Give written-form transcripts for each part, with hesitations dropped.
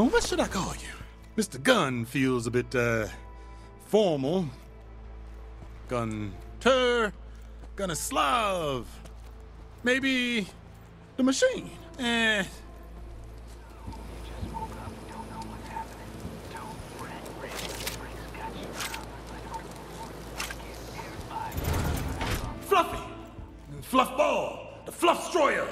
Well, what should I call you? Mr. Gun feels a bit, formal. Gunter, Gunaslav, maybe the machine. Fluffy, Fluff Ball, the Fluff Destroyer.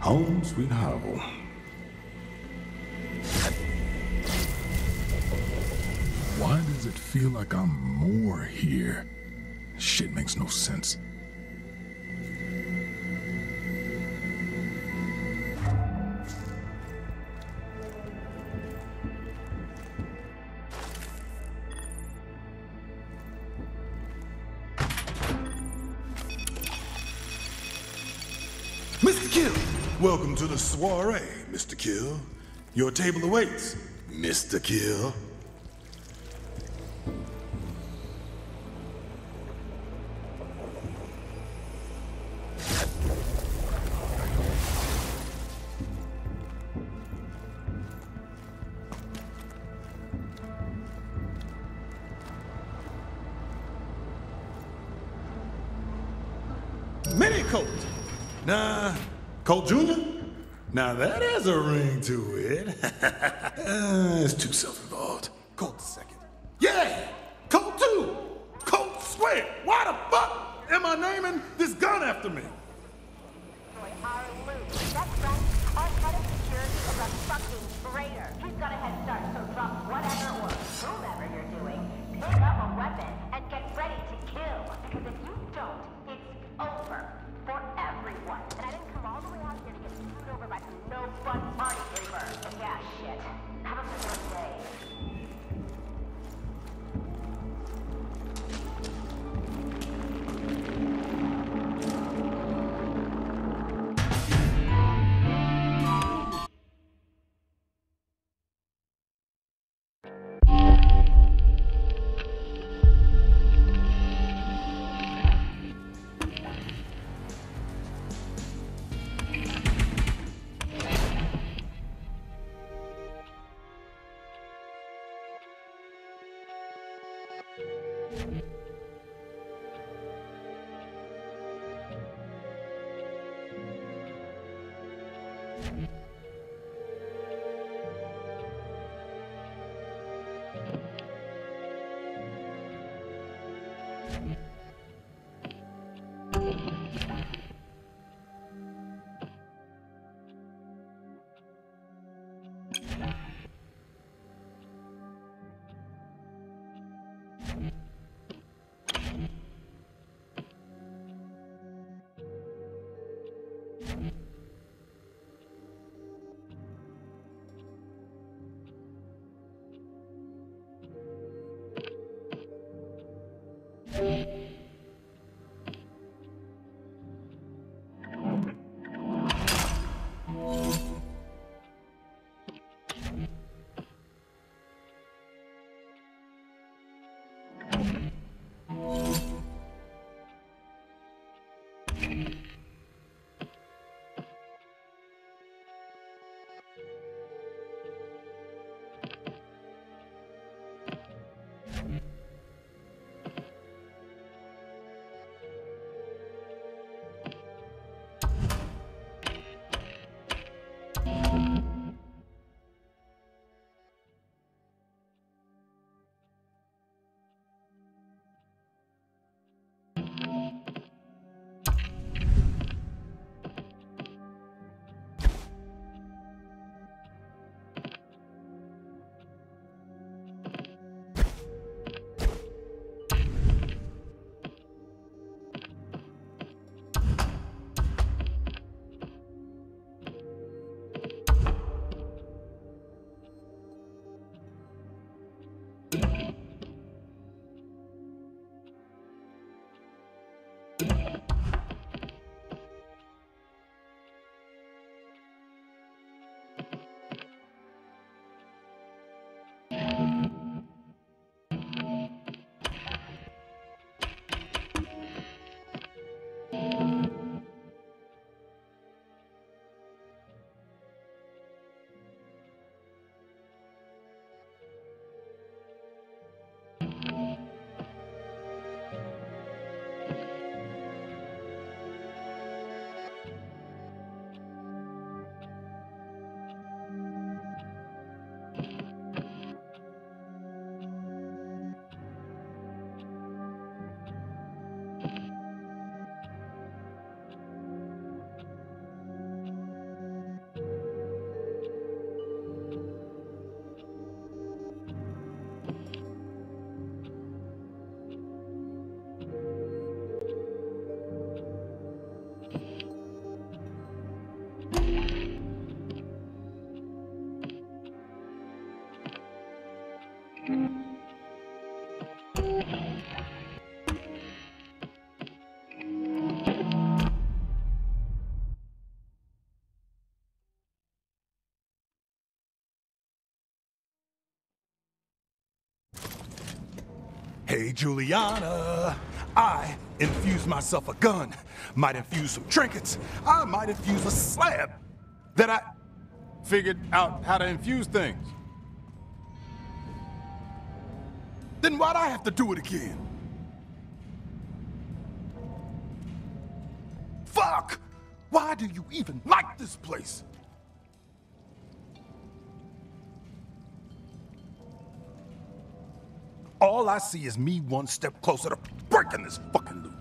Home sweet Hobble. Why does it feel like I'm more here? Shit makes no sense. Welcome to the soiree, Mr. Kill. Your table awaits, Mr. Kill. Mini Colt. Nah. Colt Jr.? Now that has a ring to it. It's too self-involved. Colt second. Yeah! Colt 2! Colt square! Why the fuck am I naming this gun after me? That's right. Our head of security is a fucking traitor. He's got a head start, so drop whatever or whomever you're doing, pick up a weapon, and get ready to kill. Because if you don't, it's over. For everyone. And I didn't come all the way out here to get screwed over by some no-fun party paper. Yeah, shit. Have a good day. Hey, Juliana, I infuse myself a gun, might infuse some trinkets, I might infuse a slab that I figured out how to infuse things. Then why'd I have to do it again? Fuck! Why do you even like this place? All I see is me one step closer to breaking this fucking loop.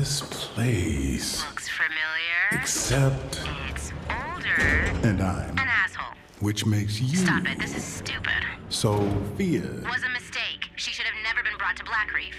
this place. Looks familiar. Except... it's older. And I'm... an asshole. Which makes you... Stop it. This is stupid. Sophia. Was a mistake. She should have never been brought to Black Reef.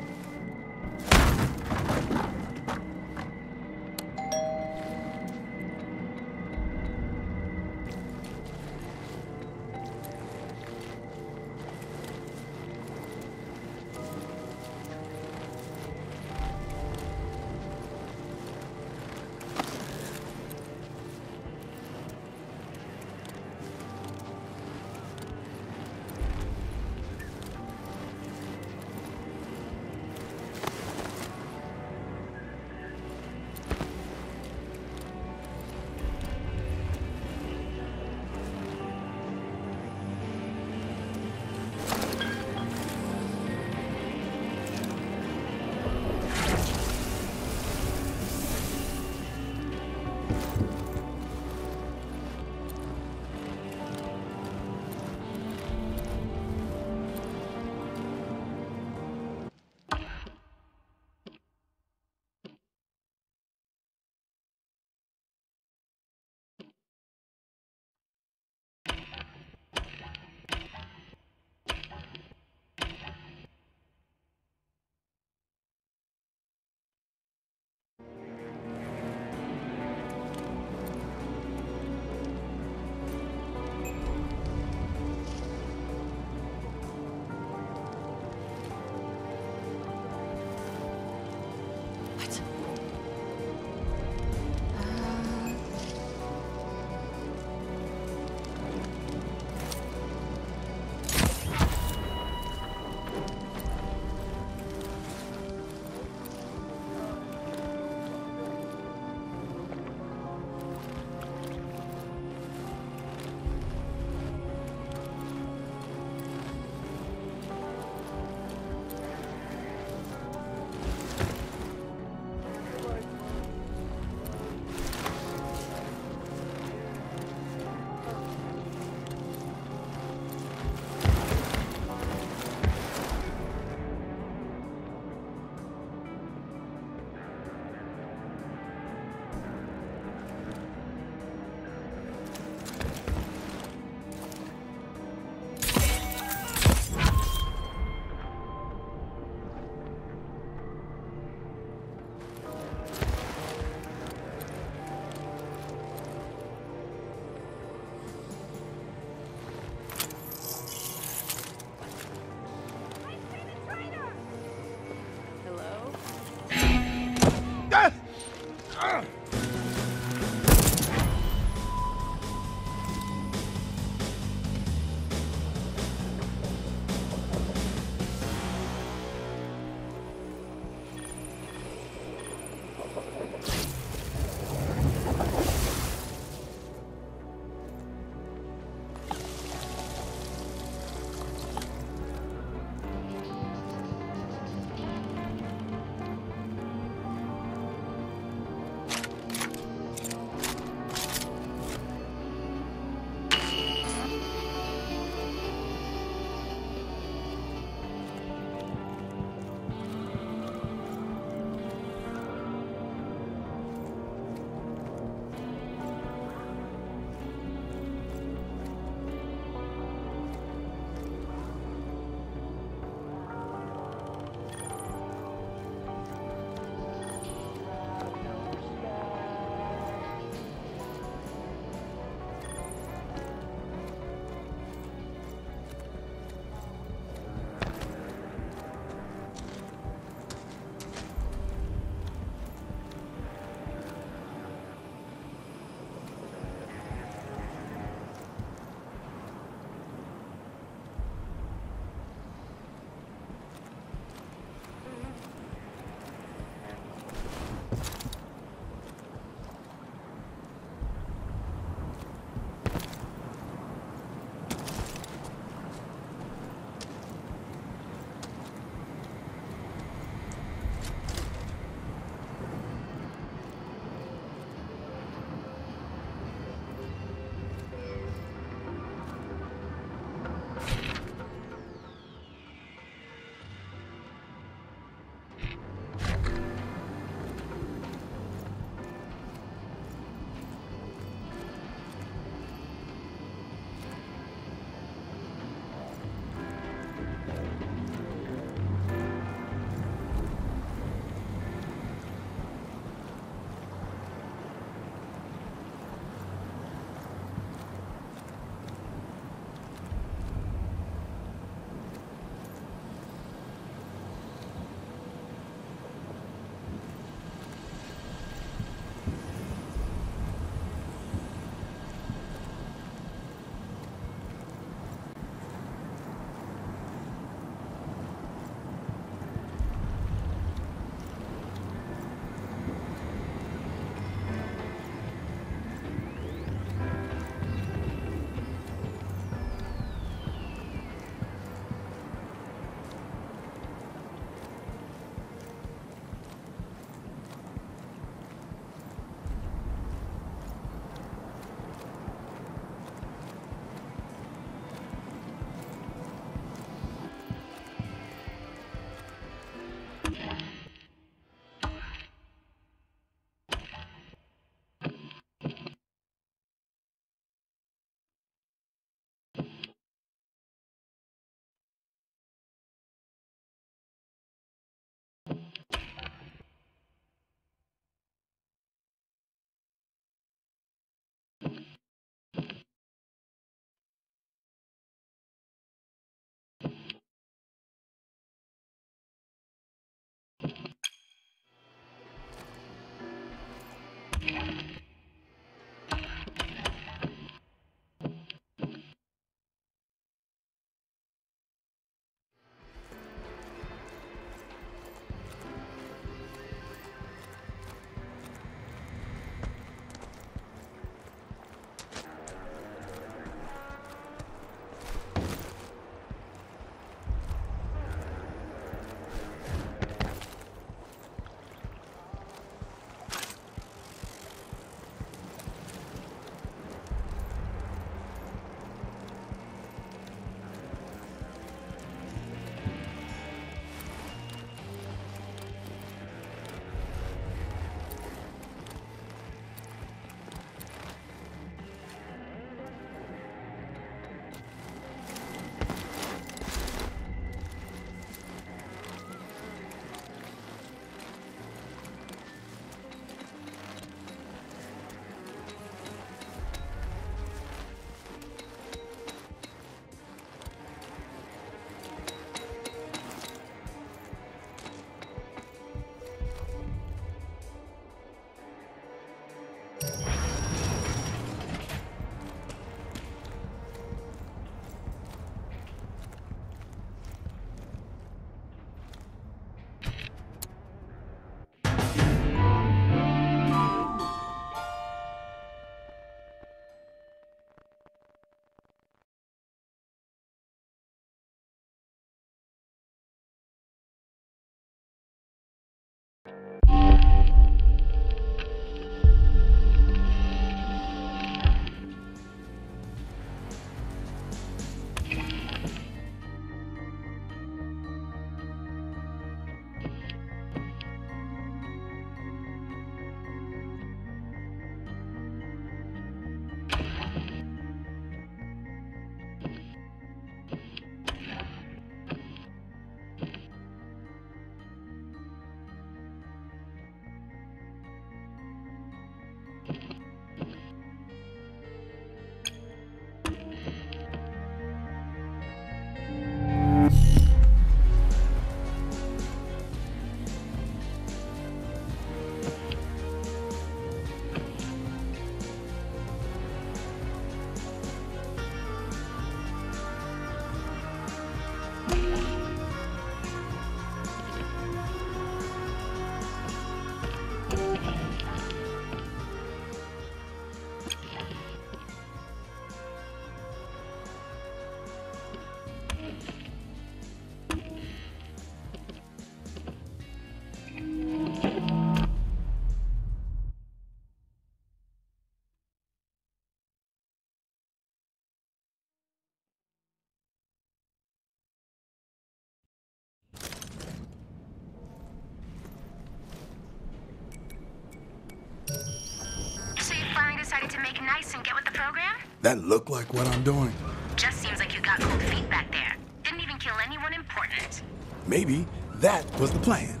And get with the program? That looked like what I'm doing. Just seems like you got cold feet back there. Didn't even kill anyone important. Maybe that was the plan.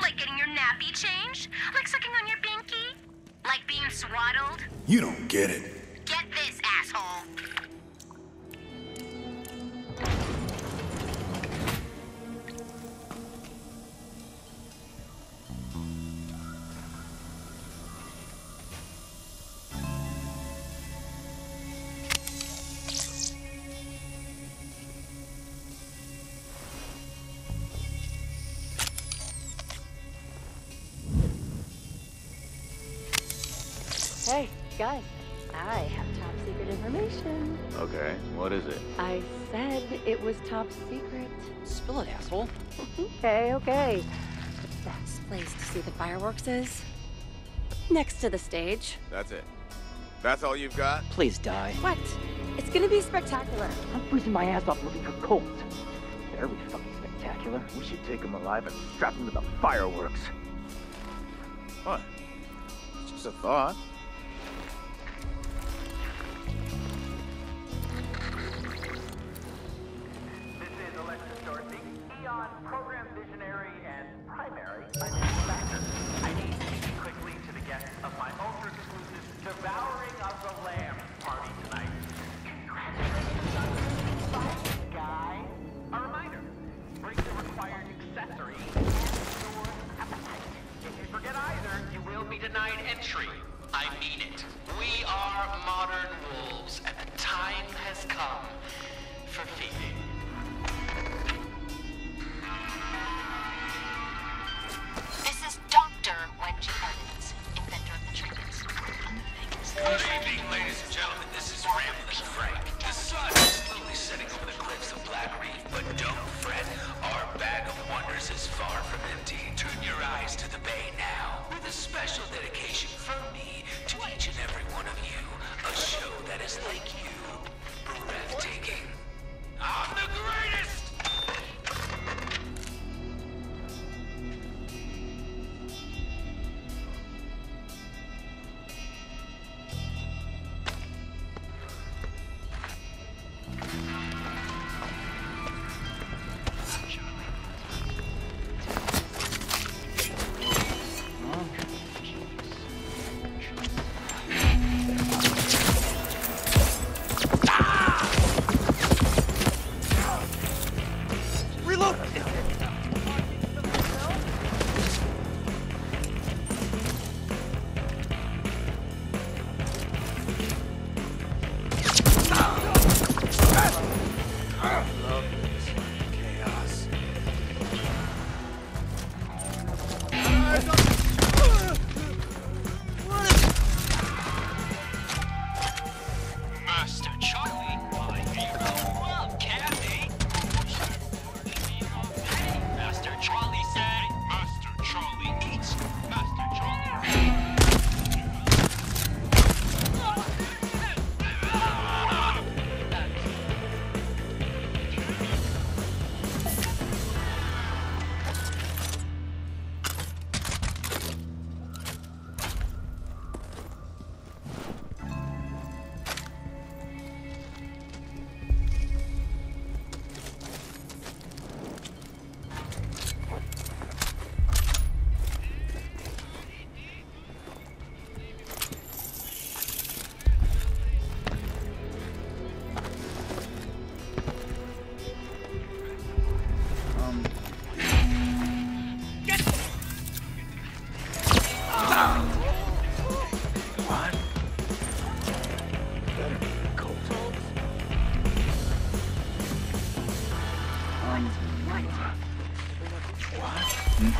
Like getting your nappy changed? Like sucking on your binky? Like being swaddled? You don't get it. Get this, asshole. Hey, guys, I have top secret information. Okay, what is it? I said it was top secret. Spill it, asshole. Okay. The best place to see the fireworks is next to the stage. That's it. That's all you've got? Please die. What? It's gonna be spectacular. I'm freezing my ass off looking for Colt. They're really fucking spectacular. We should take him alive and strap him to the fireworks. What? It's just a thought. Is far from empty. Turn your eyes to the bay now with a special dedication from me What? Hmm?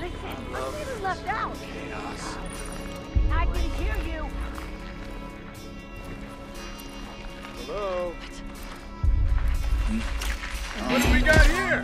Listen, I'm left out. Chaos. I can hear you. Hello? Hmm? What do we got here?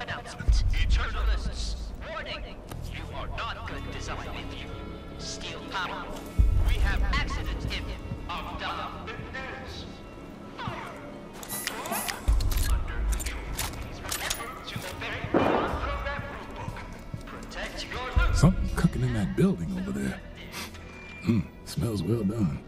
Announcement. Eternalists, warning! You are not good design if you steal power. We have accident in Abdullah. Something cooking in that building over there. Smells well done.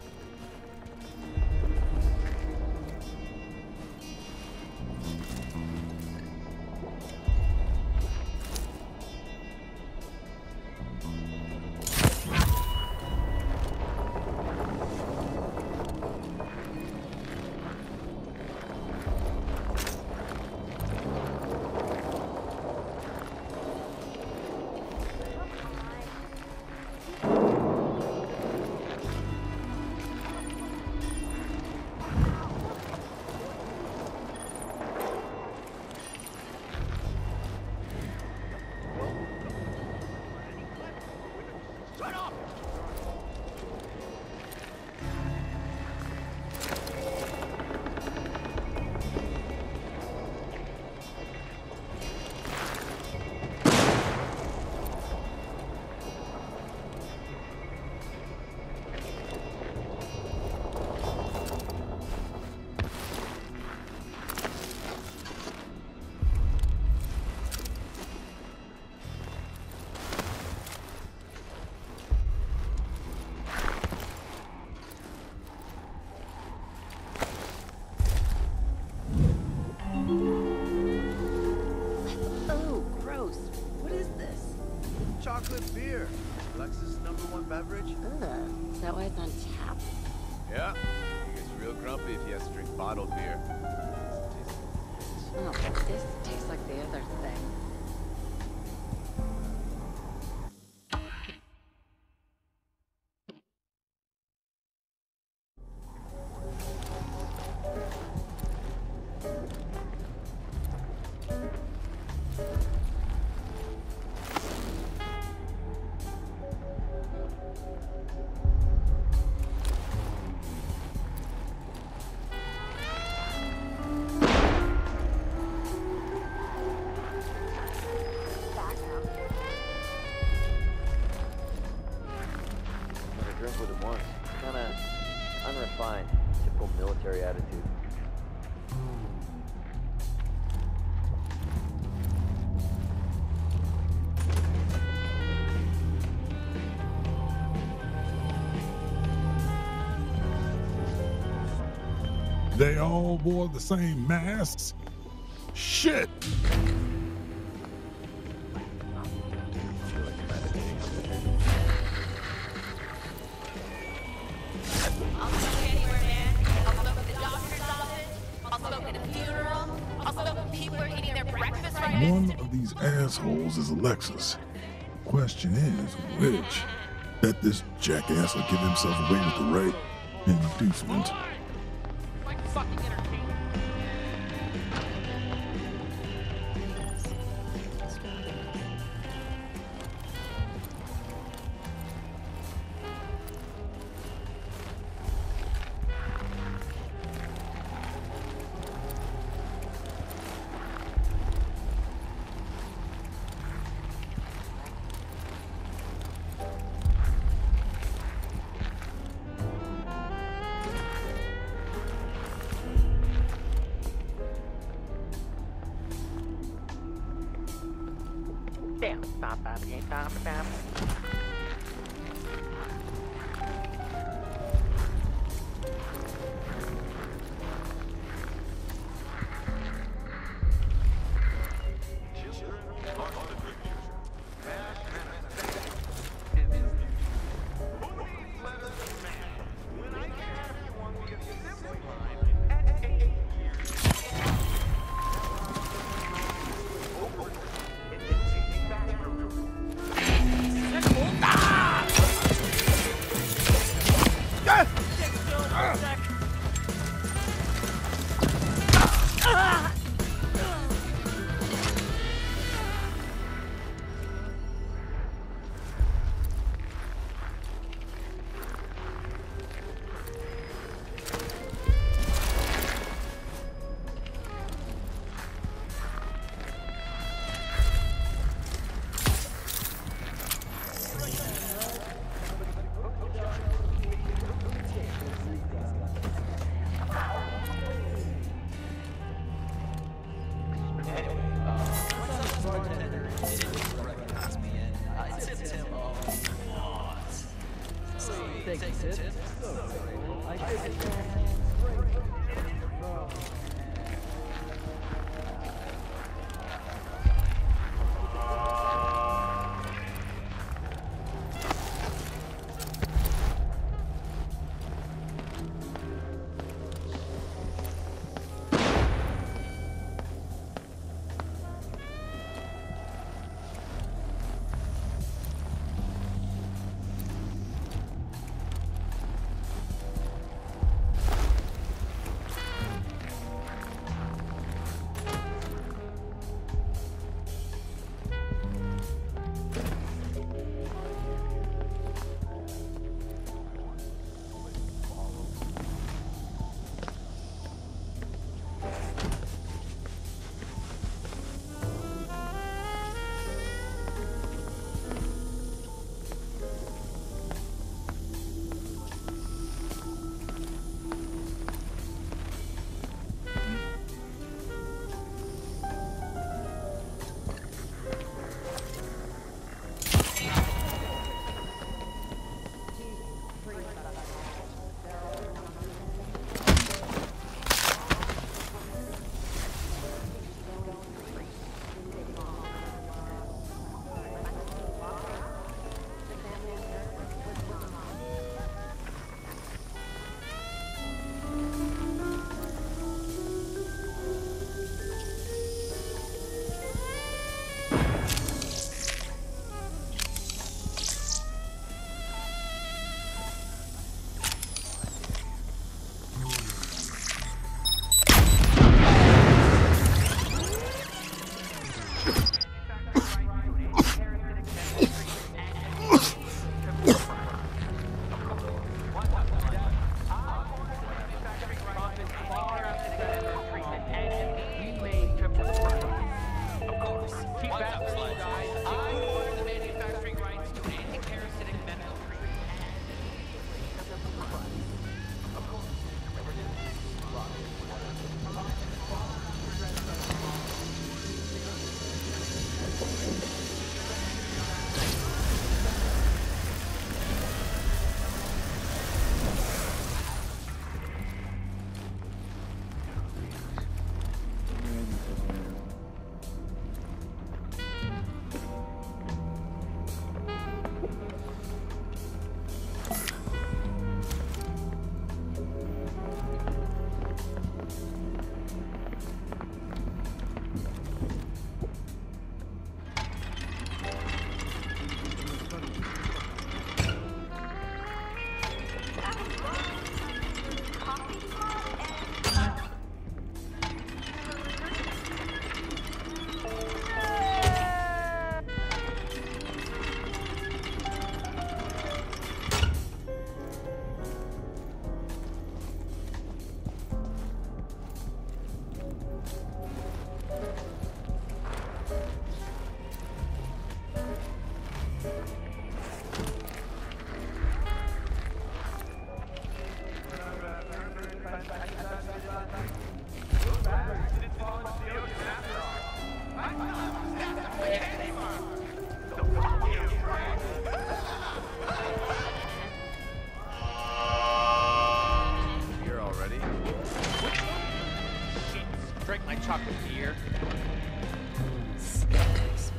Chocolate beer. Alexis' #1 beverage. Is that why it's on tap? Yeah. He gets real grumpy if he has to drink bottled beer. Oh, but this tastes like the other thing. They all wore the same masks? Shit! One of these assholes is Alexis. Question is, which? Bet this jackass will give himself away with the right inducement.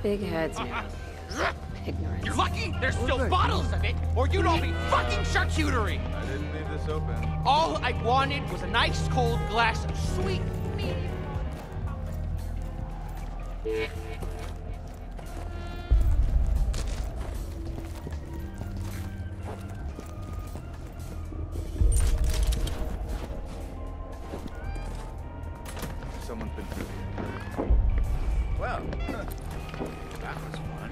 Big heads, man. Ignorance. You're lucky there's still bottles of it, or you'd all be fucking charcuterie. I didn't leave this open. All I wanted was a nice cold glass of sweet meat. Someone's been through here. Well, that was one.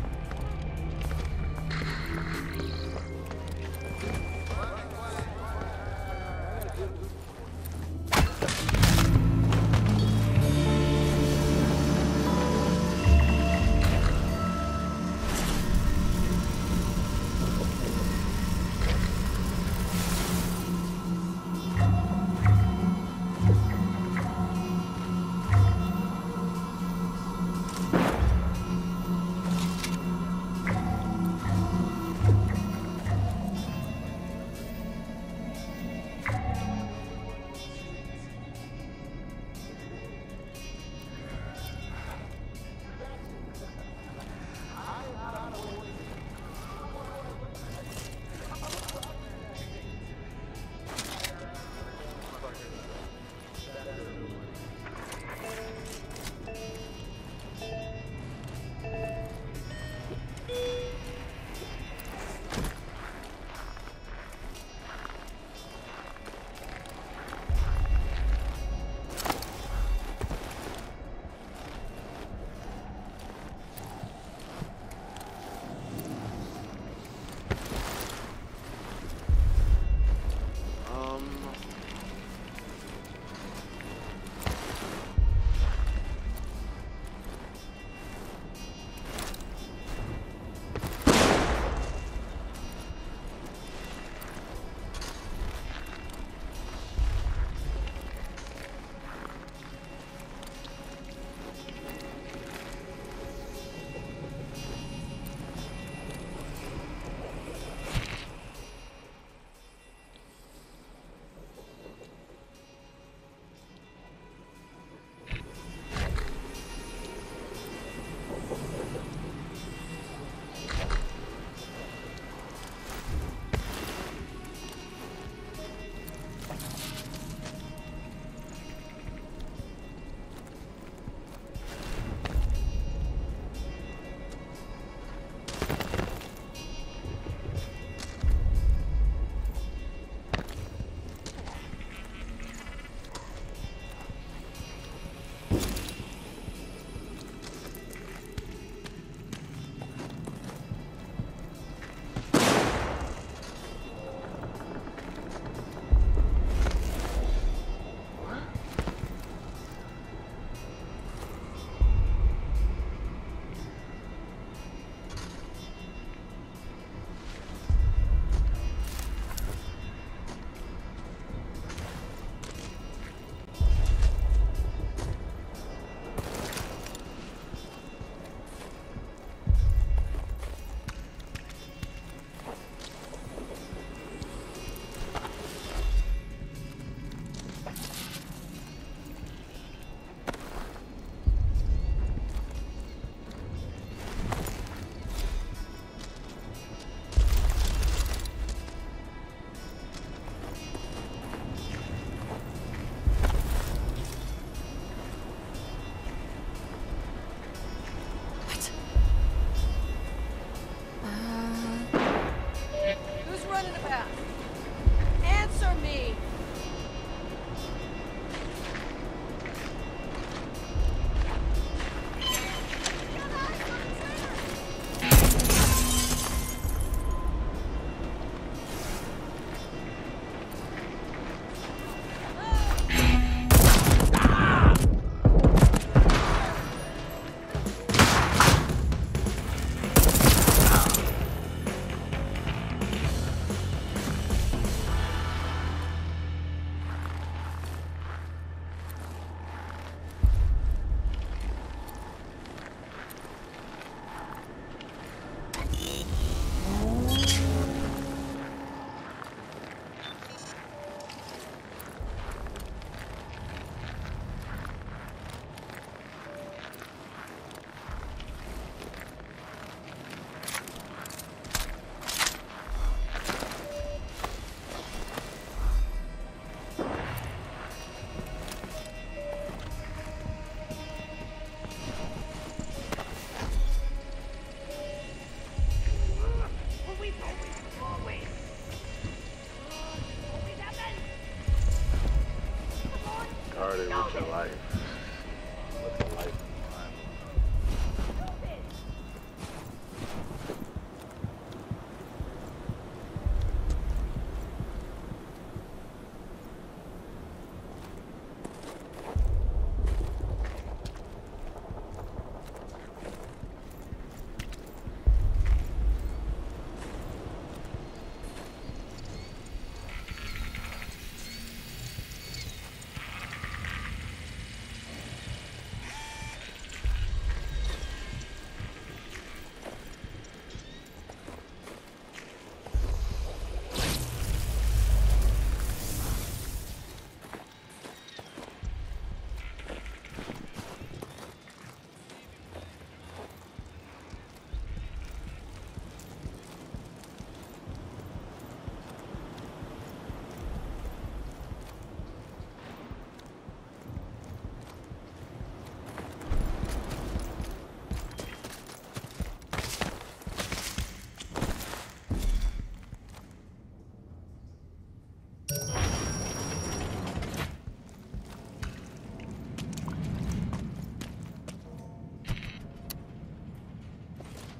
Juliana! Answer me!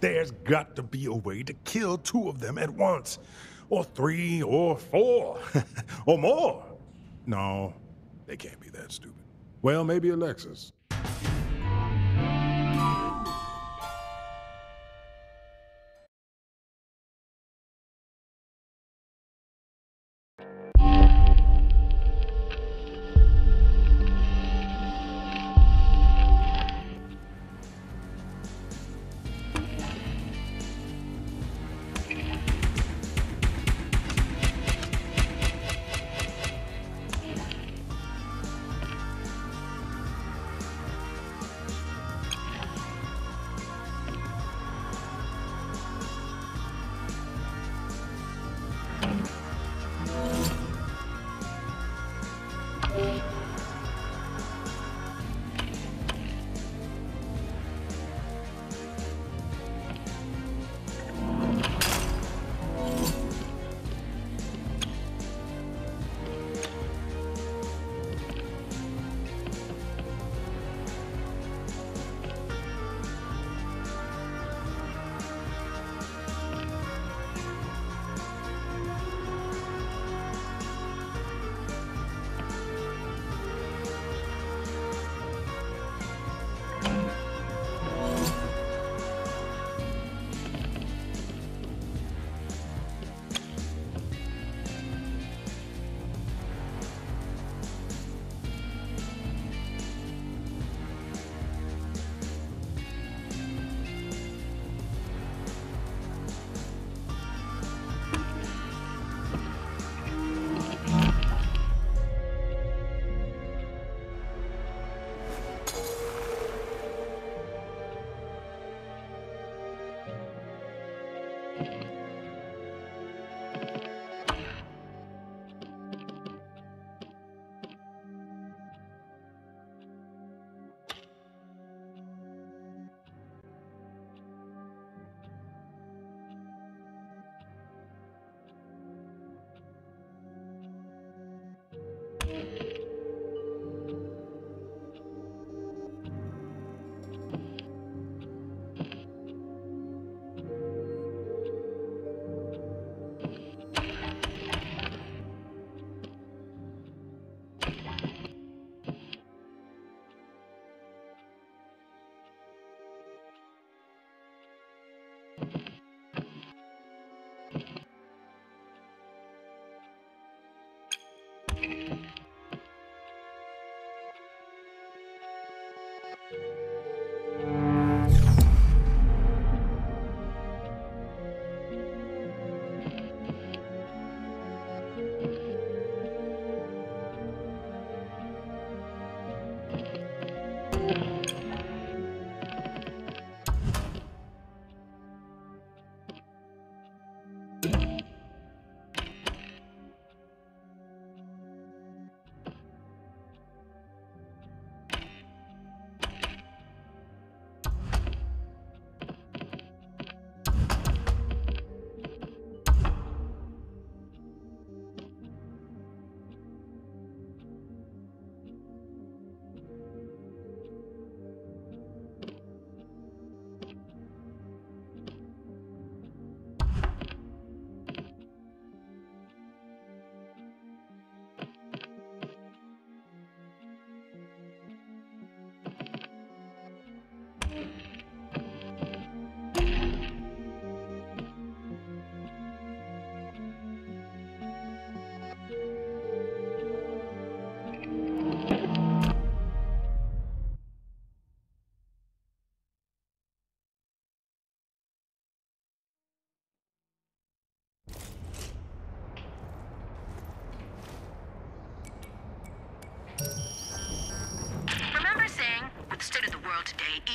There's got to be a way to kill two of them at once. Or three, or four, or more. No, they can't be that stupid. Well, maybe Alexis.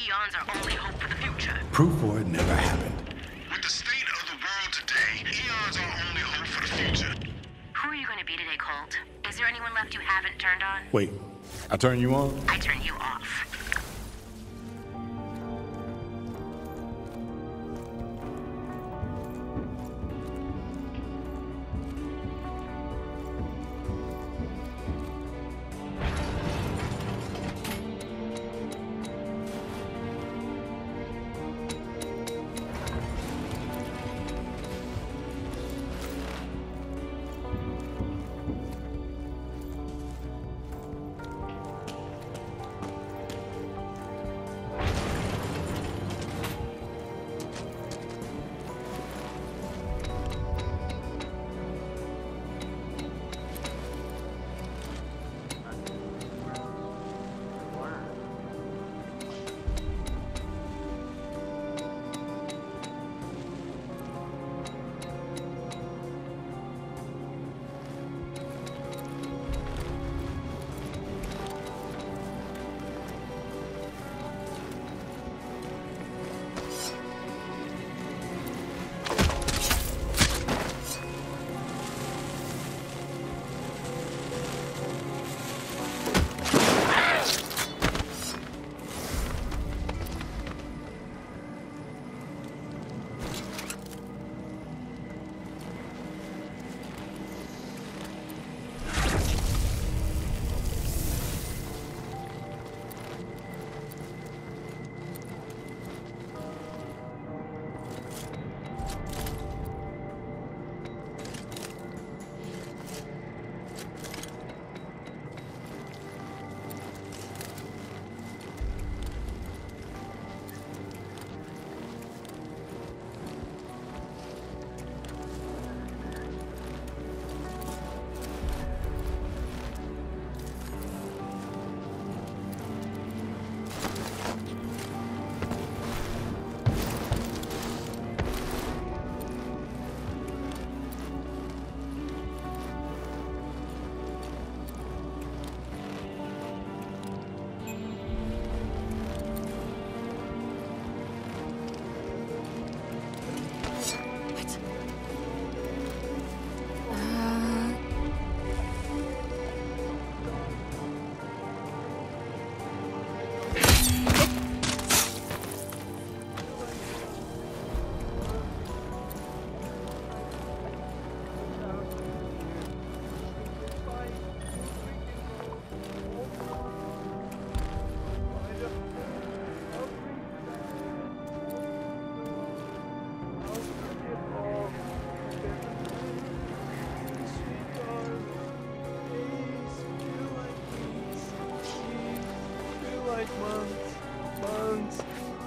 Eons are only hope for the future. Proof for it never happened. With the state of the world today, eons are only hope for the future. Who are you going to be today, Colt? Is there anyone left you haven't turned on? Wait, I turn you on? I turn you off.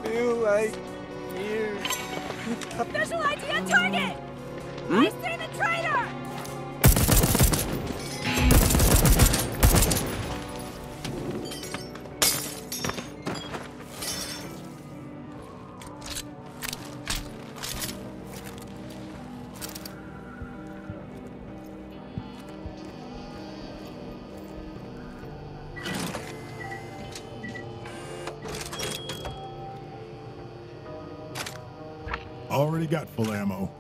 Feel like years. Special idea target! I see the traitor! Already got full ammo.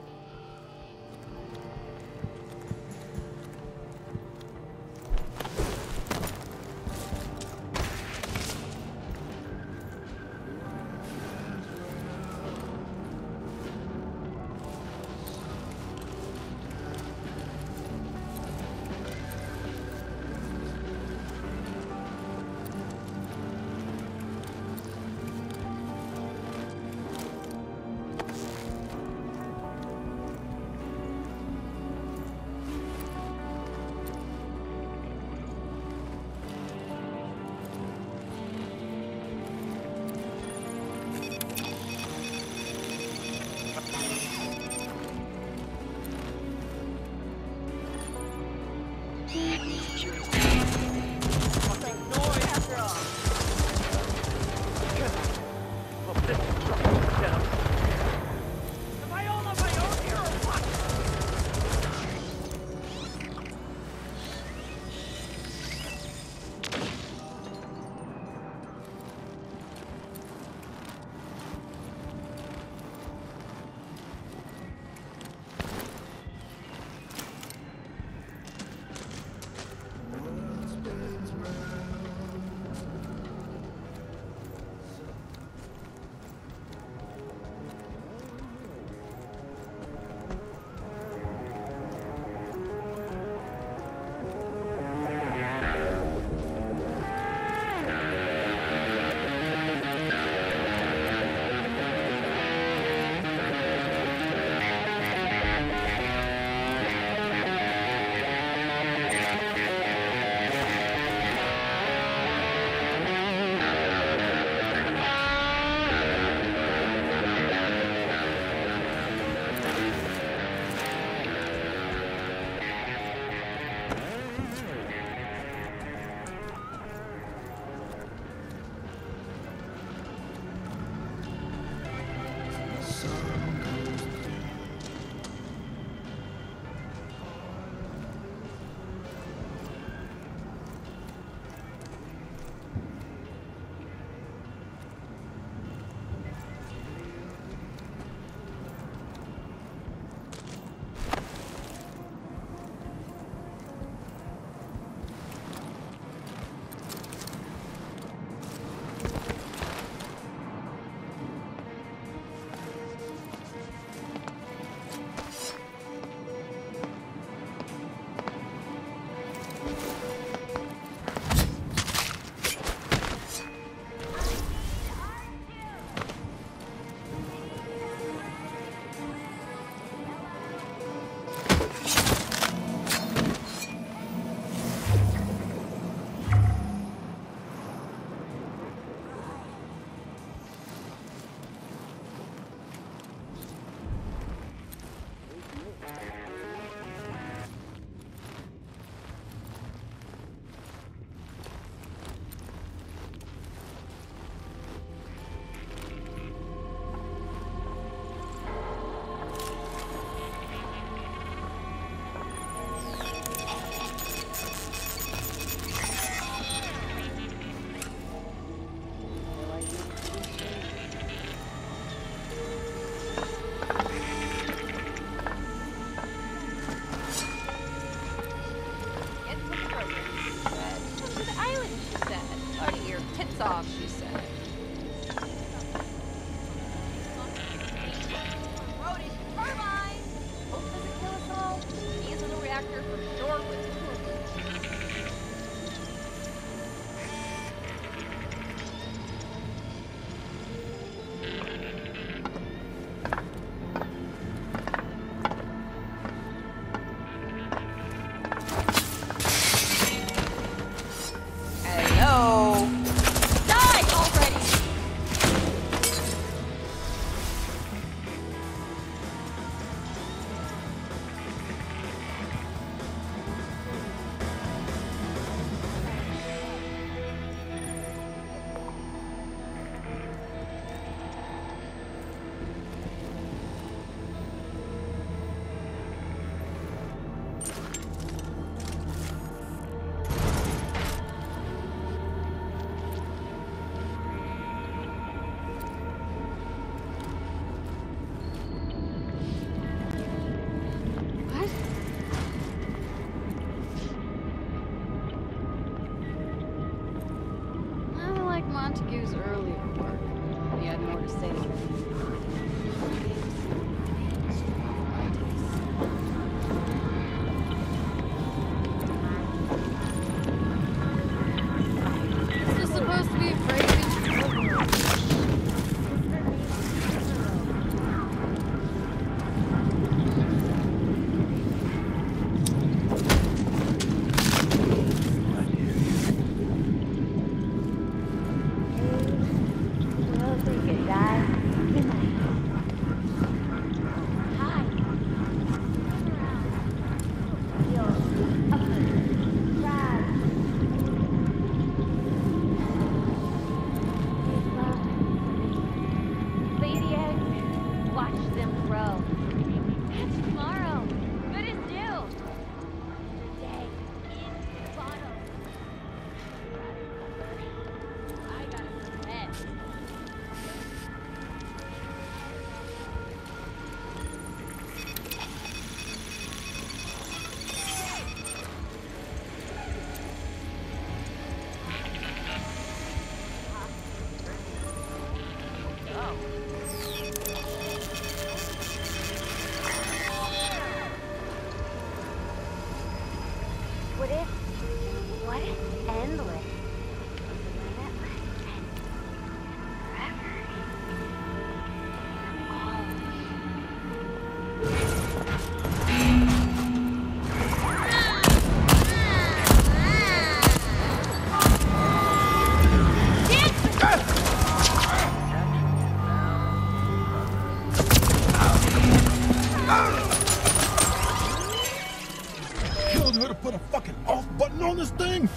Killed her to put a fucking off button on this thing?